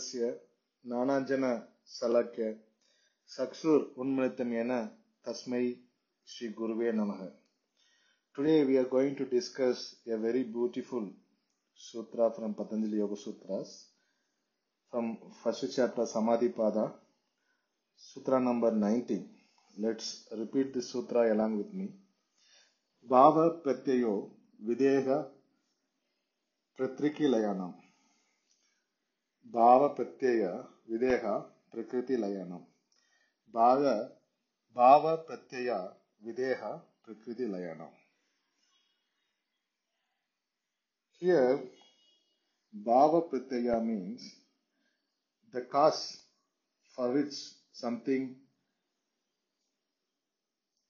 Nadarasya, Nanajana Salakya, Saksur Unmritamyana, Tasmai Sri Guruve Namaha. Today we are going to discuss a very beautiful sutra from Patanjali Yoga Sutras, from first chapter Samadhi Pada, Sutra number 19. Let's repeat this sutra along with me. Bhava Pratyaya Videha Prakriti Layana. Bhava Pratyaya Videha Prakriti Layana. Bhava Pratyaya Videha Prakriti Layana. Here, Bhava Pratyaya means the cause for which something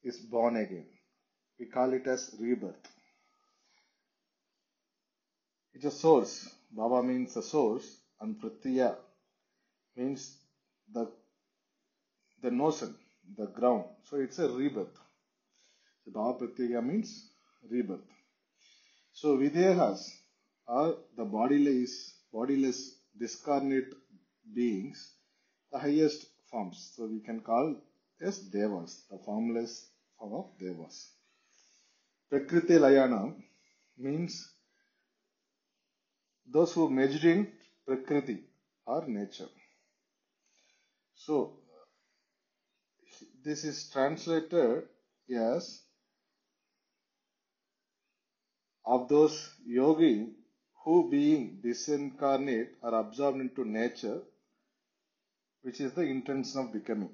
is born again. We call it as rebirth. It's a source. Bhava means a source and Pratyaya means the notion, the ground. So it's a rebirth. So Bhava Pratyaya means rebirth. So Videhas are the bodiless, discarnate beings, the highest forms. So we can call as Devas, the formless form of Devas. Prakriti Layana means those who measure in Prakriti or nature. So, this is translated as of those yogi who being disincarnate are absorbed into nature, which is the intention of becoming.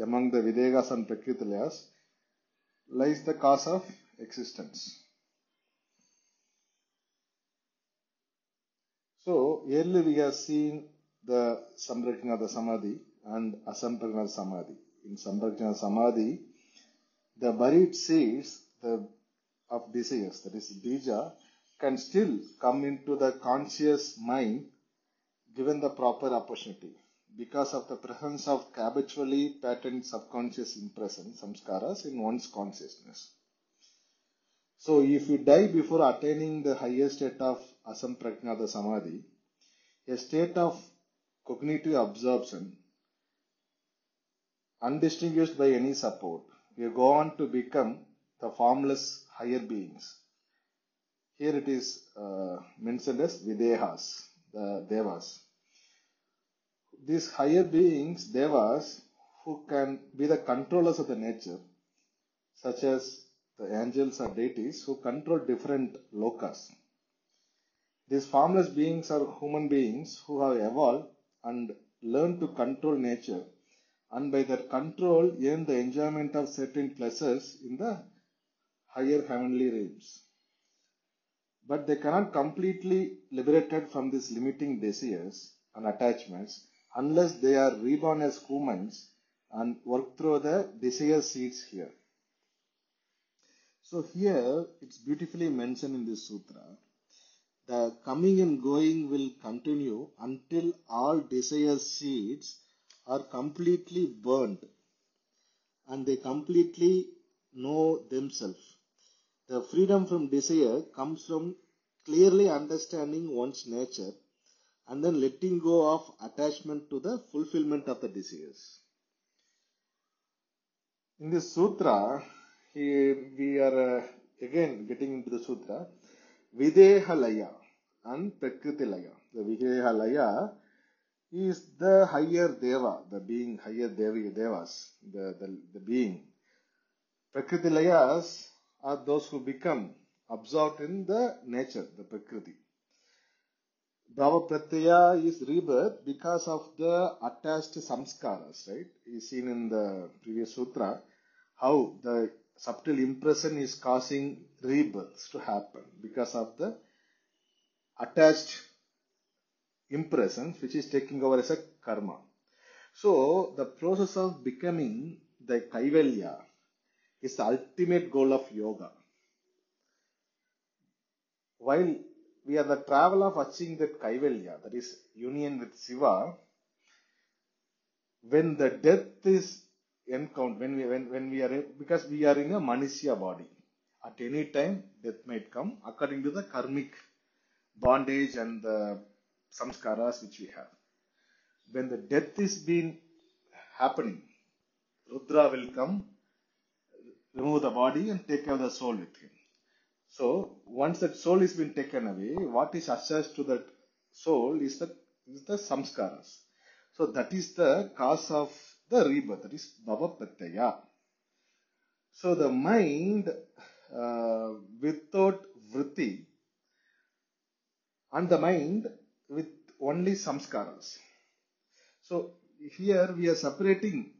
Among the Videgas and Prakriti Layas lies the cause of existence. So, earlier we have seen the Samprajnata Samadhi and Asamprajnata Samadhi. In Samprajnata Samadhi, the buried seeds of desires, that is bija, can still come into the conscious mind given the proper opportunity. Because of the presence of habitually patterned subconscious impressions, samskaras, in one's consciousness. So, if you die before attaining the highest state of Asamprajnata Samadhi, a state of cognitive absorption, undistinguished by any support, you go on to become the formless higher beings. Here it is mentioned as Videhas, the Devas. These higher beings, Devas, who can be the controllers of the nature, such as the angels or deities who control different lokas. These formless beings are human beings who have evolved and learned to control nature, and by their control earn the enjoyment of certain pleasures in the higher heavenly realms. But they cannot completely liberated from these limiting desires and attachments unless they are reborn as humans and work through the desire seeds here. So here, it's beautifully mentioned in this sutra. The coming and going will continue until all desire seeds are completely burned and they completely know themselves. The freedom from desire comes from clearly understanding one's nature and then letting go of attachment to the fulfillment of the desires. In this sutra, we are again getting into the sutra, Videha Laya and Prakriti Laya. The Videha Laya is the higher Deva, the being, higher Devas, the being. Prakriti Layas are those who become absorbed in the nature, the Prakriti. Bhava Pratyaya is rebirth because of the attached samskaras, right? Is seen in the previous sutra how the subtle impression is causing rebirths to happen because of the attached impressions which is taking over as a karma. So the process of becoming the kaivalya is the ultimate goal of yoga. While we are the travel of achieving that kaivalya, that is union with Shiva. When the death is encountered, when we are, because we are in a Manushya body, at any time death might come according to the karmic bondage and the samskaras which we have. when the death is being happening, Rudra will come, remove the body and take away the soul with him. So once that soul is been taken away, what is attached to that soul is the samskaras. So that is the cause of the rebirth, that is Bhava Pratyaya. So the mind without vritti and the mind with only samskaras. So here we are separating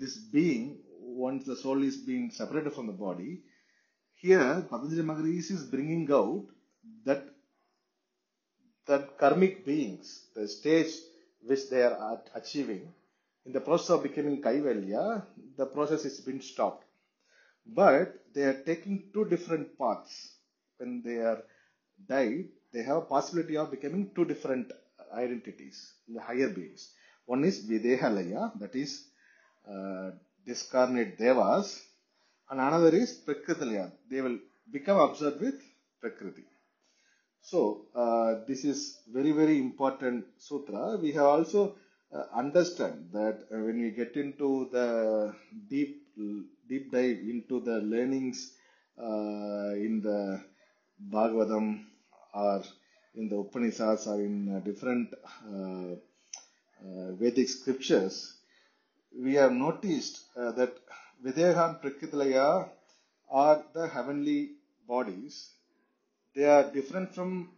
this being. Once the soul is being separated from the body, here Patanjali Maharishi is bringing out that karmic beings, the stage which they are achieving, in the process of becoming kaivalya, the process has been stopped. But they are taking two different paths. When they are died, they have a possibility of becoming two different identities, the higher beings. One is Videha laya, that is discarnate Devas, and another is Prakriti Layana. They will become absorbed with Prakriti. So, this is very, very important sutra. We have also understand that when we get into the deep dive into the learnings in the Bhagavatam or in the Upanishads or in different Vedic scriptures, we have noticed that Videha and Prakriti Layana are the heavenly bodies. They are different from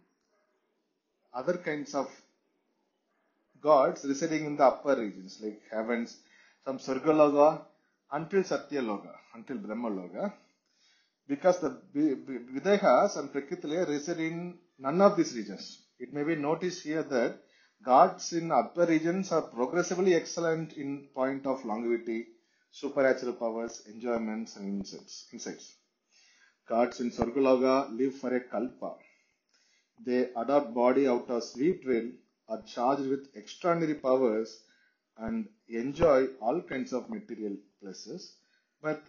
other kinds of gods residing in the upper regions like heavens, some Svarga Loka until Satya Loka, until Brahma Loka, because the Videhas and Prakriti Layana reside in none of these regions. It may be noticed here that gods in upper regions are progressively excellent in point of longevity, supernatural powers, enjoyments and insights. Gods in Svarga Loka live for a kalpa. They adopt body out of sweet will, are charged with extraordinary powers and enjoy all kinds of material pleasures, but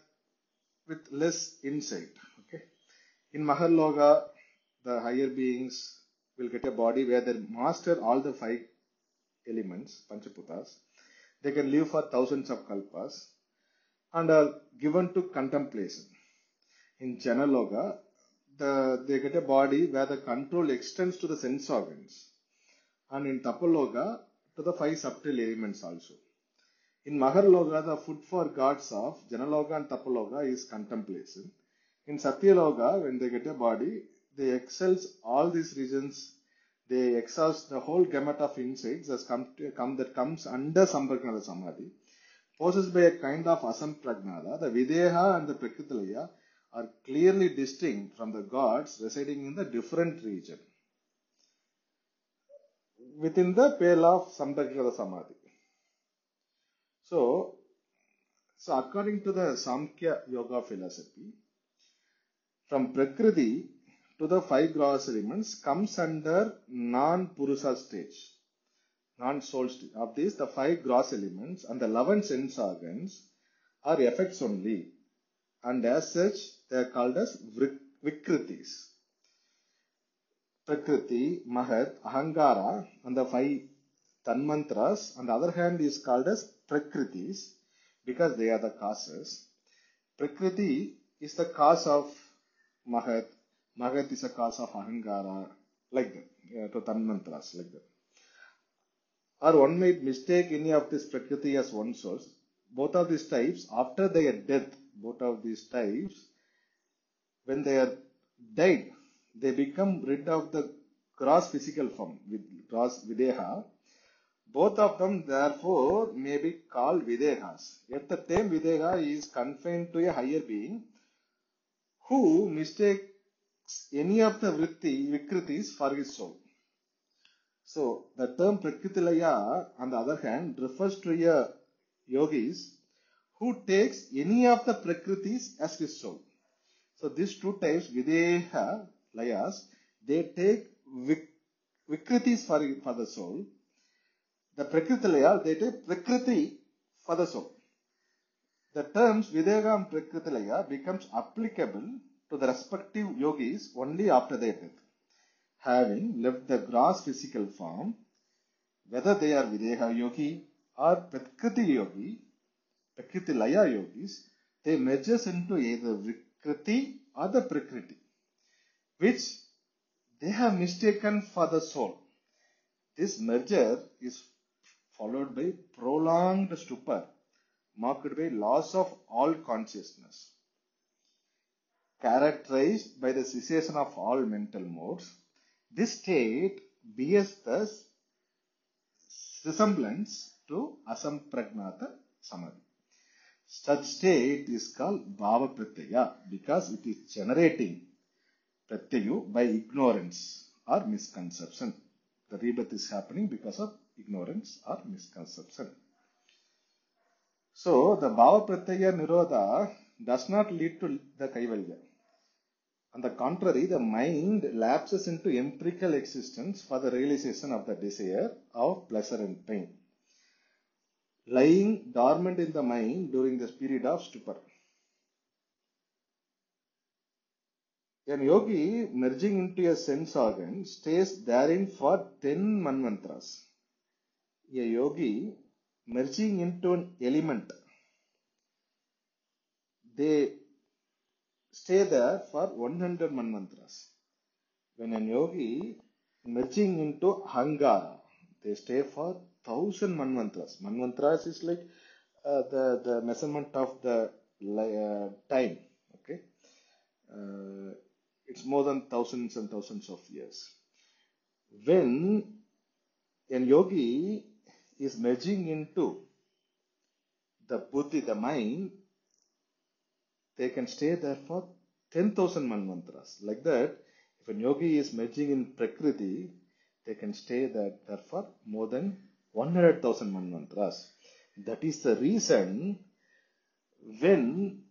with less insight. Okay? In Maharloka, the higher beings will get a body where they master all the five elements, Panchaputas. They can live for thousands of kalpas and are given to contemplation. In Janaloka, they get a body where the control extends to the sense organs, and in tapaloka to the five subtle elements also. In Maharloka, the food for gods of Janaloka and tapaloka is contemplation. In Satyaloka, when they get a body, they excel all these regions. They exhaust the whole gamut of insights that comes under Samprajnata Samadhi. Possessed by a kind of Asamprajnata, the Videha and the Prakriti Layana are clearly distinct from the gods residing in the different region, within the pale of Samprajnata Samadhi. So according to the Samkhya Yoga philosophy, from Prakriti to the five gross elements comes under non-Purusa stage, non-soul stage. Of these, the five gross elements and the 11 sense organs are effects only, and as such, they are called as vikritis. Prakriti, Mahat, Ahamkara and the five Tanmatras on the other hand is called as Prakritis because they are the causes. Prakriti is the cause of Mahat, Mahat is the cause of Ahamkara, like that, to Tanmatras, like that. Or one might mistake any of this Prakriti as one source. Both of these types, after their death, both of these types, when they are died, they become rid of the gross physical form, with gross Videha. Both of them, therefore, may be called Videhas. Yet the term Videha is confined to a higher being who mistakes any of the vikritis for his soul. So, the term Prakriti Layana, on the other hand, refers to a yogis who takes any of the prakritis as his soul. So, these two types, Videha Layas, they take vikritis for the soul. The Prakriti Layana, they take Prakriti for the soul. The terms Videha and Prakriti Layana becomes applicable to the respective yogis only after their death. Having left the gross physical form, whether they are Videha yogi or Prakriti yogi, Prakriti Laya yogis, they merges into either Vikriti or the Prakriti, which they have mistaken for the soul. This merger is followed by prolonged stupor, marked by loss of all consciousness, characterized by the cessation of all mental modes. This state bears the resemblance to Asamprajnata Samadhi. Such state is called Bhava Pratyaya because it is generating Pratyayu by ignorance or misconception. The rebirth is happening because of ignorance or misconception. So, the Bhava Pratyaya Nirodha does not lead to the kaivalya. On the contrary, the mind lapses into empirical existence for the realization of the desire of pleasure and pain, lying dormant in the mind during this period of stupor. A yogi merging into a sense organ stays therein for 10 manvantaras. A yogi merging into an element, they stay there for 100 manvantras. When a yogi merging into Ahamkara, they stay for 1000 manvantras. Manvantras is like the measurement of the time. Okay, it's more than thousands and thousands of years. When a yogi is merging into the buddhi, the mind, they can stay there for 10,000 manvantras. Like that, if a yogi is merging in Prakriti, they can stay there for more than 100,000 manvantras. That is the reason when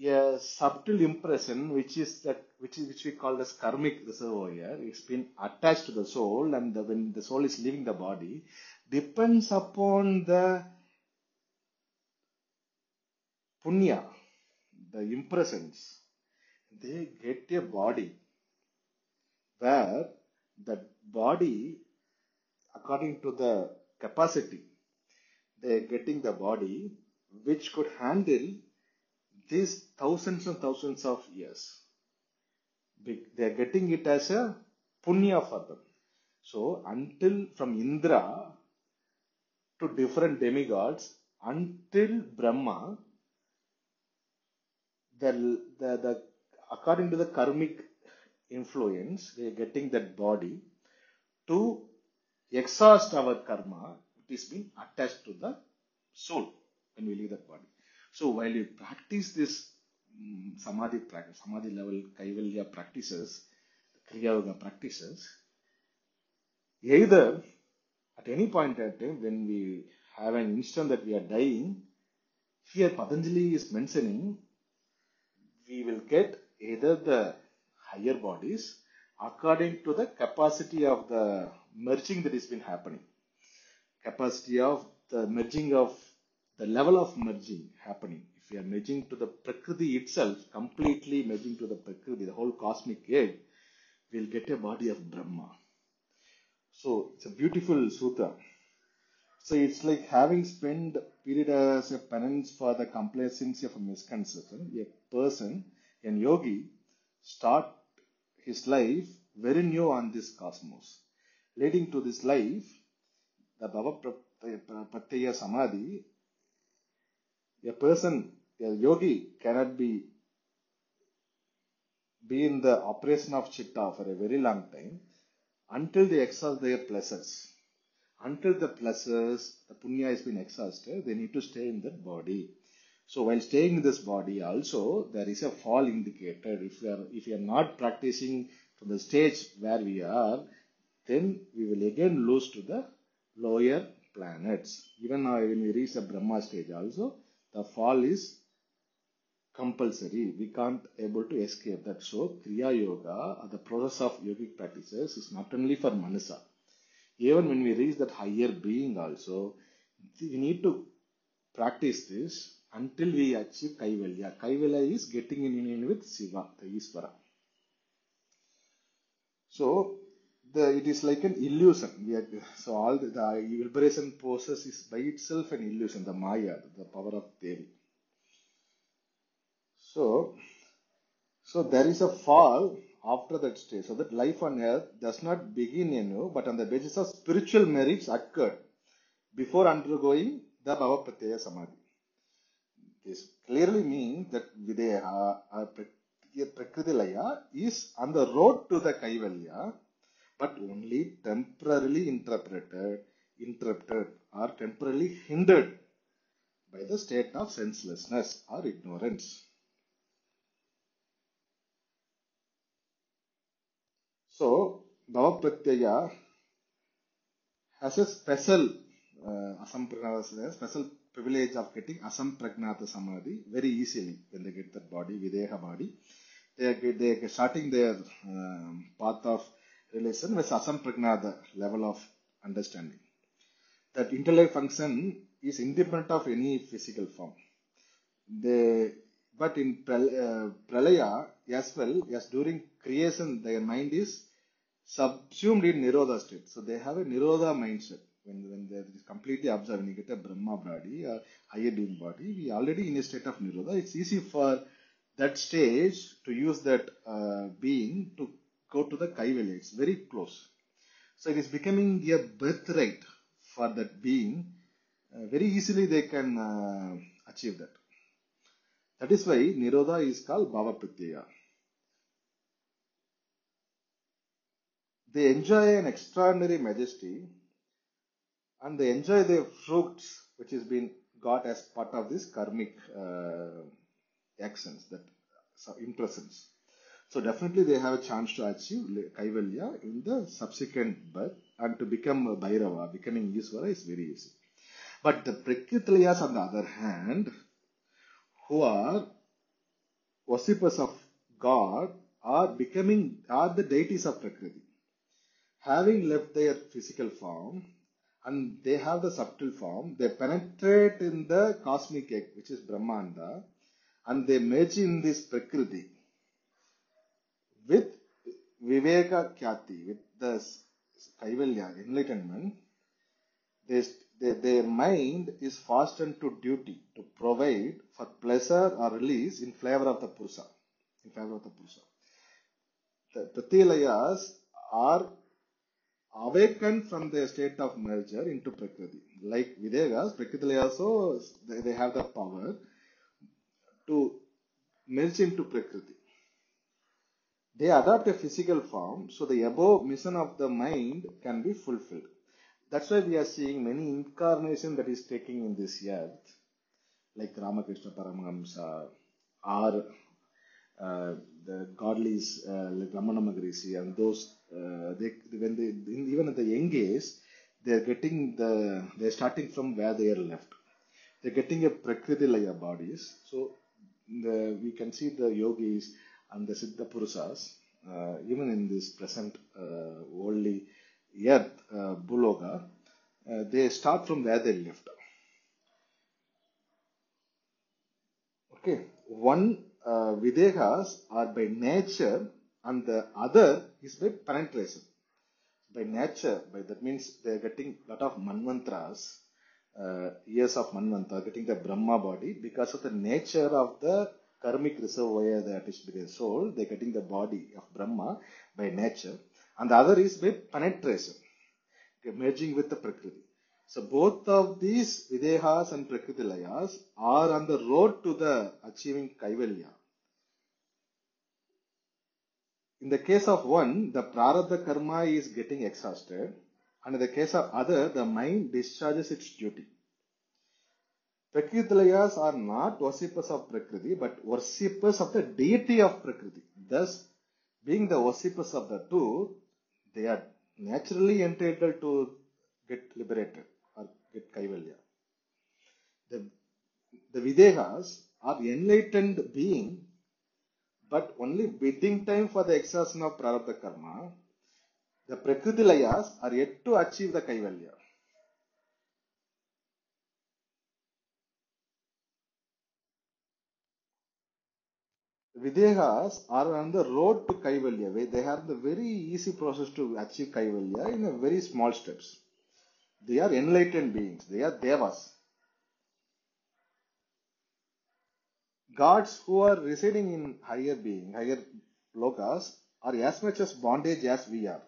a subtle impression, which we call as karmic reservoir, it's been attached to the soul, and when the soul is leaving the body, depends upon the punya, the impressions, they get a body where that body, according to the capacity, they are getting the body which could handle these thousands and thousands of years. They are getting it as a punya for them. So until from Indra to different demigods, until Brahma, according to the karmic influence, we are getting that body to exhaust our karma. It is being attached to the soul when we leave that body. So while we practice this samadhi practice, samadhi level kaivalya practices, Kriya Yoga practices, either at any point in time when we have an instant that we are dying, here Patanjali is mentioning, we will get either the higher bodies according to the capacity of the merging that has been happening. Capacity of the merging of the level of merging happening. If we are merging to the Prakriti itself, completely merging to the Prakriti, the whole cosmic egg, we will get a body of Brahma. So it's a beautiful sutra. So it's like having spent a period as a penance for the complacency of a misconception, a person, a yogi, start his life very new on this cosmos. Leading to this life, the Bhava Pratyaya Samadhi, a person, a yogi cannot be in the operation of Chitta for a very long time until they exhaust their pleasures. Until the pleasures, the punya has been exhausted, they need to stay in that body. So while staying in this body also, there is a fall indicator. If we are not practicing from the stage where we are, then we will again lose to the lower planets. Even now when we reach the Brahma stage also, the fall is compulsory. We can't able to escape that. So Kriya Yoga, or the process of yogic practices, is not only for Manushya. Even when we reach that higher being also, we need to practice this until we achieve Kaivalya. Kaivalya is getting in union with Shiva, the Ishvara. So it is like an illusion. So all the liberation process is by itself an illusion, the Maya, the power of Devi. So there is a fall after that stage, so that life on earth does not begin anew, but on the basis of spiritual merits occurred before undergoing the Bhava Pratyaya Samadhi. This clearly means that Videha, Prakriti Layana, is on the road to the kaivalya, but only temporarily interrupted or temporarily hindered by the state of senselessness or ignorance. So, Bhava Pratyaya has a special special privilege of getting Asamprajnata Samadhi very easily when they get that body, Videha body. They are starting their path of relation with Asamprajnata level of understanding. That intellect function is independent of any physical form. But in Pralaya as well as during creation, their mind is subsumed in Nirodha state. So they have a Nirodha mindset. When they completely observe, when you get a Brahma body or higher being body, we are already in a state of Nirodha. It's easy for that stage to use that being to go to the kaivalya. It's very close. So it is becoming a birthright for that being. Very easily they can achieve that. That is why Nirodha is called Bhava Pratyaya. They enjoy an extraordinary majesty and they enjoy the fruits which has been got as part of this karmic actions, that impressions. So definitely they have a chance to achieve kaivalya in the subsequent birth, and to become a Bhairava, becoming Isvara is very easy. But the Prakritiliyas on the other hand, who are worshippers of God, are the deities of Prakriti, having left their physical form, and they have the subtle form. They penetrate in the cosmic egg, which is Brahmanda, and they merge in this Prakriti with Viveka Khyati, with the Kaivalya, enlightenment. Their mind is fastened to duty, to provide for pleasure or release in flavor of the Purusa. In favor of the Purusa. The Pratilayas are awakened from their state of merger into Prakriti. Like Videgas, Prakritilayas also, they have the power to merge into Prakriti. They adopt a physical form, so the above mission of the mind can be fulfilled. That's why we are seeing many incarnations that is taking in this earth, like Ramakrishna Paramahamsa, or the godlies like Ramana, and those, even at the young age, they're starting from where they are left. They're getting a Prakriti-laya bodies. So we can see the yogis and the Siddha Purushas, even in this present worldly earth, Bhuloka, they start from where they left. Okay, one Videhas are by nature and the other is by penetration. By nature, that means they are getting a lot of manvantaras, years of manvantara, getting the Brahma body because of the nature of the karmic reservoir that is their soul. They are getting the body of Brahma by nature. And the other is by penetration, merging with the Prakriti. So both of these Videhas and Prakritilayas are on the road to the achieving kaivalya. In the case of one, the prarabdha karma is getting exhausted, and in the case of other, the mind discharges its duty. Prakritilayas are not worshippers of Prakriti, but worshippers of the deity of Prakriti. Thus, being the worshippers of the two, they are naturally entitled to get liberated or get kaivalya. The Videhas are enlightened being, but only waiting time for the exhaustion of prarabdha karma. The Prakritilayas are yet to achieve the kaivalya. Videhas are on the road to Kaivalya. They have the very easy process to achieve Kaivalya in a very small steps. They are enlightened beings. They are Devas. Gods who are residing in higher being, higher lokas, are as much as bondage as we are,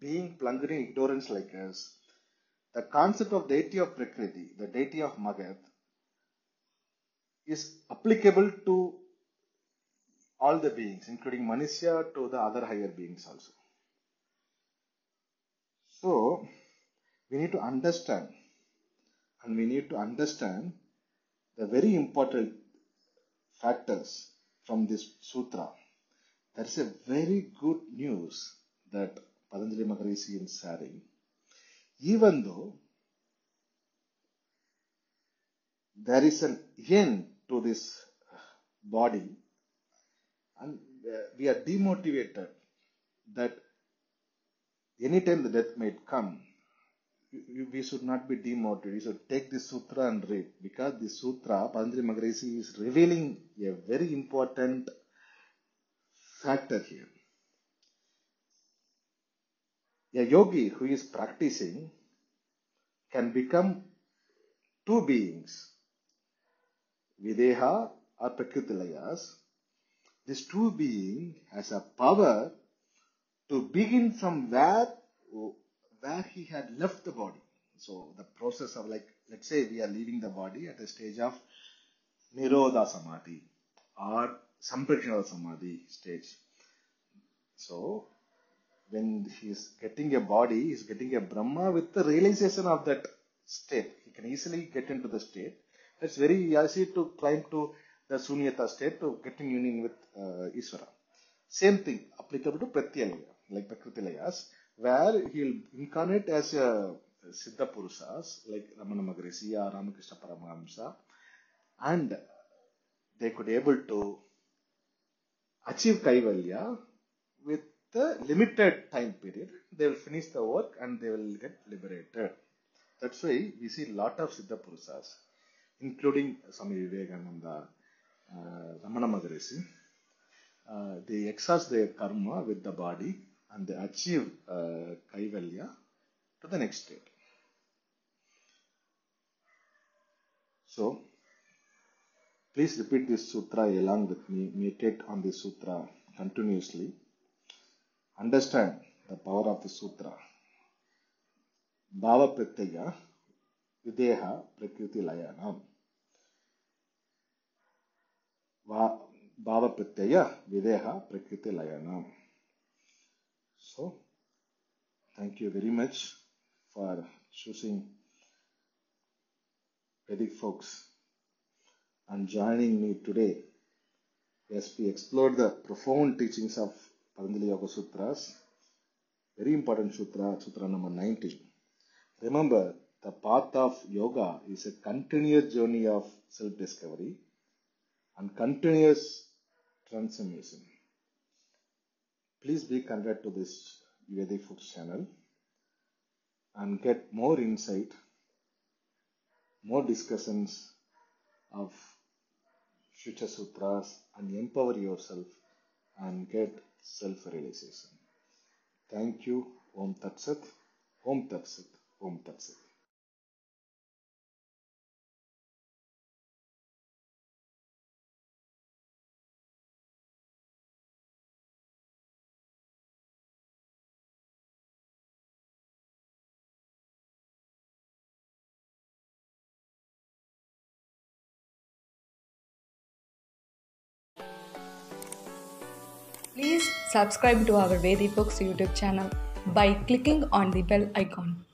being plunged in ignorance like us. The concept of deity of Prakriti, the deity of Mahat, is applicable to all the beings, including Manushya, to the other higher beings also. So, we need to understand, and we need to understand the very important factors from this sutra. There is a very good news that Patanjali Maharishi is sharing. Even though there is an end to this body, and we are demotivated that anytime the death might come, we should not be demotivated. We should take this sutra and read, because this sutra, Patanjali Maharishi is revealing a very important factor here. A yogi who is practicing can become two beings, Videha or Prakriti Layas. This two being has a power to begin from where he had left the body. So the process of, like, let's say we are leaving the body at the stage of Nirodha Samadhi or Asamprajnata Samadhi stage. So when he is getting a body, he is getting a Brahma with the realization of that state. He can easily get into the state. It's very easy to climb to the Sunyata state, to get in union with Ishvara. Same thing applicable to Pratyaya, like Prakriti Layas, where he will incarnate as a Siddha Purushas, like Ramana Maharishi or Ramakrishna Paramahamsa, and they could be able to achieve Kaivalya with the limited time period. They will finish the work and they will get liberated. That's why we see a lot of Siddha Purushas, including Swami Vivekananda, Ramana Maharishi. They exhaust their karma with the body and they achieve Kaivalya to the next state. So, please repeat this sutra along with me. Meditate on this sutra continuously. Understand the power of the sutra. Bhava Pratyaya, Videha, Prakriti Layana. Bhava Pratyaya, Videha, Prakriti Layana. So, thank you very much for choosing Vedicfolks and joining me today as we explore the profound teachings of Patanjali Yoga Sutras, very important sutra, sutra number 19. Remember, the path of yoga is a continuous journey of self-discovery and continuous transformation. Please be connected to this Vedicfolks channel and get more insight, more discussions of future sutras, and empower yourself and get self-realization. Thank you. Om Tat Sat. Om Tat Sat. Om Tat Sat. Please subscribe to our Vedicfolks YouTube channel by clicking on the bell icon.